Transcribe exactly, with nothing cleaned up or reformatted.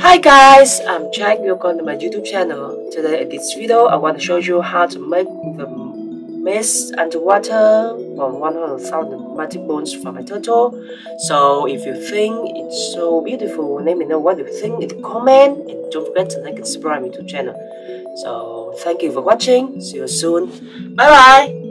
Hi guys, I'm Jack. Welcome to my YouTube channel. Today in this video, I want to show you how to make the mist underwater from one hundred thousand plastic bones from a turtle. So if you think it's so beautiful, let me know what you think in the comment, and don't forget to like and subscribe my YouTube channel. So thank you for watching. See you soon. Bye bye.